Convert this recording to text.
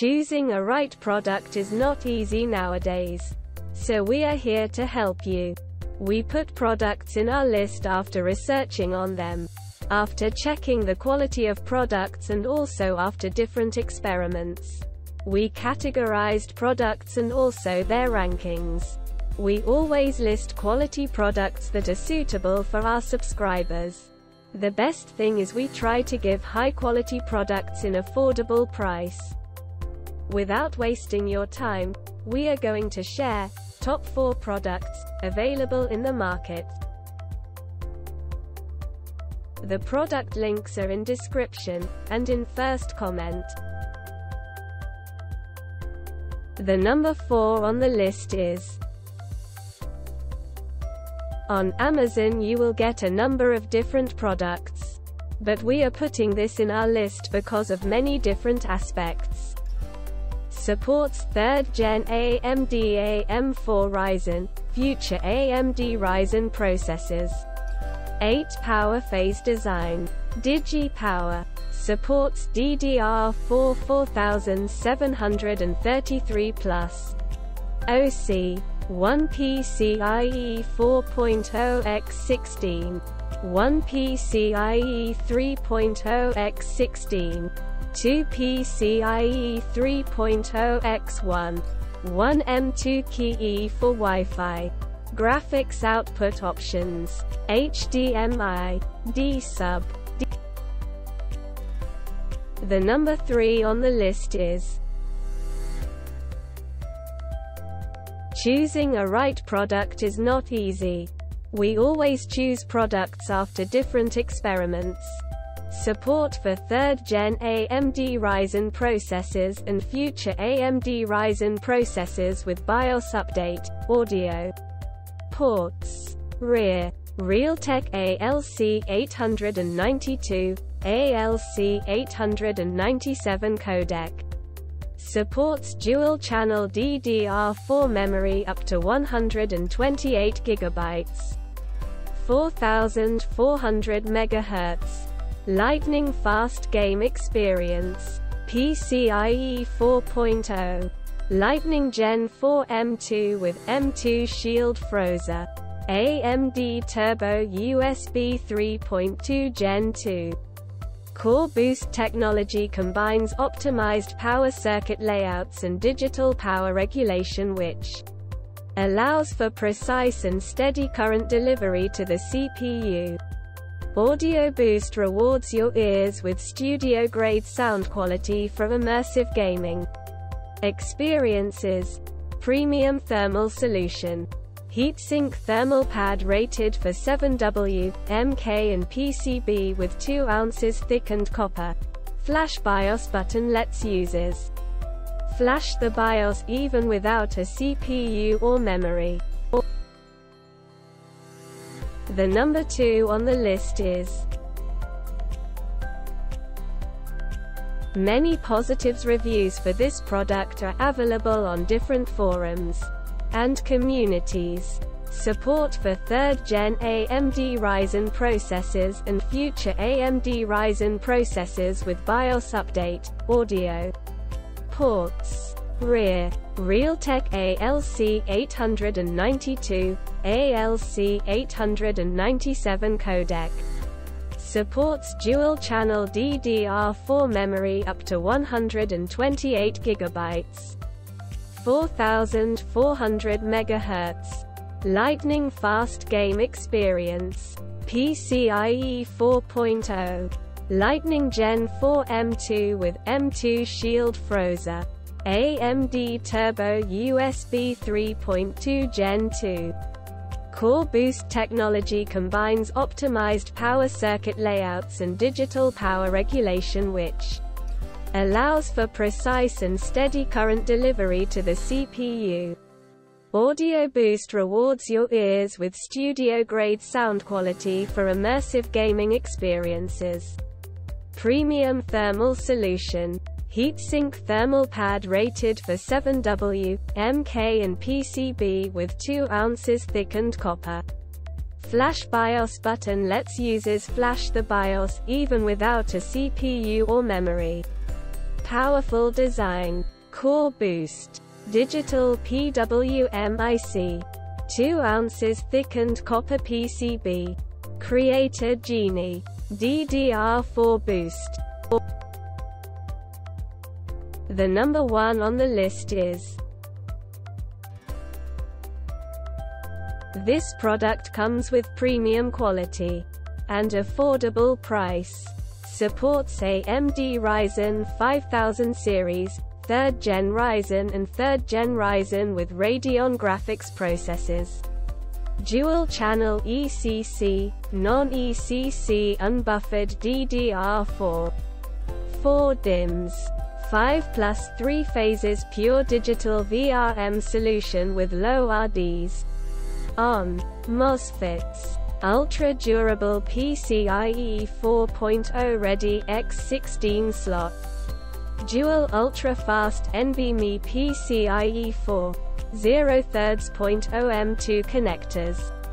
Choosing a right product is not easy nowadays. So we are here to help you. We put products in our list after researching on them, after checking the quality of products, and also after different experiments. We categorized products and also their rankings. We always list quality products that are suitable for our subscribers. The best thing is we try to give high-quality products in affordable price. Without wasting your time, we are going to share top 4 products available in the market. The product links are in description and in first comment. The number 4 on the list is. On Amazon you will get a number of different products. But we are putting this in our list because of many different aspects. Supports 3rd Gen AMD AM4 Ryzen, future AMD Ryzen processors. 8 Power phase design. DigiPower. Supports DDR4 4733+. OC. 1 PCIe 4.0x16, 1 PCIe 3.0x16, 2 PCIe 3.0x1, 1 M.2 key for Wi-Fi. Graphics output options: HDMI, D-Sub. The number 3 on the list is. Choosing a right product is not easy. We always choose products after different experiments. Support for 3rd Gen AMD Ryzen processors and future AMD Ryzen processors with BIOS update, audio. Ports. Rear. Realtek ALC 892, ALC 897 codec. Supports dual-channel DDR4 memory up to 128 GB, 4,400 MHz, lightning-fast game experience, PCIe 4.0, Lightning Gen 4 M.2 with M.2 Shield Frozer, AMD Turbo USB 3.2 Gen 2. Core Boost technology combines optimized power circuit layouts and digital power regulation, which allows for precise and steady current delivery to the CPU. Audio Boost rewards your ears with studio-grade sound quality for immersive gaming experiences. Premium thermal solution. Heatsink thermal pad rated for 7W, MK and PCB with 2 ounces thickened copper. Flash BIOS button lets users flash the BIOS even without a CPU or memory. The number 2 on the list is. Many positive reviews for this product are available on different forums and communities. Support for 3rd Gen AMD Ryzen processors and future AMD Ryzen processors with BIOS update, audio. Ports. Rear. Realtek ALC 892, ALC 897 codec. Supports dual-channel DDR4 memory up to 128 GB. 4,400 MHz. Lightning fast game experience. PCIe 4.0. Lightning Gen 4 M.2 with M.2 Shield Frozer. AMD Turbo USB 3.2 Gen 2. Core Boost technology combines optimized power circuit layouts and digital power regulation, which allows for precise and steady current delivery to the CPU. Audio Boost rewards your ears with studio-grade sound quality for immersive gaming experiences. Premium thermal solution. Heatsink thermal pad rated for 7W, MK and PCB with 2 ounces thickened copper. Flash BIOS button lets users flash the BIOS even without a CPU or memory. powerful design, core boost, digital PWMIC, 2 ounces thickened copper PCB, Creator Genie, DDR4 boost. The number 1 on the list is. This product comes with premium quality and affordable price. Supports AMD Ryzen 5000 series, 3rd Gen Ryzen and 3rd Gen Ryzen with Radeon graphics processors. Dual channel ECC, non-ECC unbuffered DDR4. 4 DIMMs. 5+3 phases pure digital VRM solution with low RDs. ARM, MOSFETs. Ultra-durable PCIe 4.0 ready X16 slot. Dual ultra-fast NVMe PCIe 4.0 3/4.0 M.2 connectors.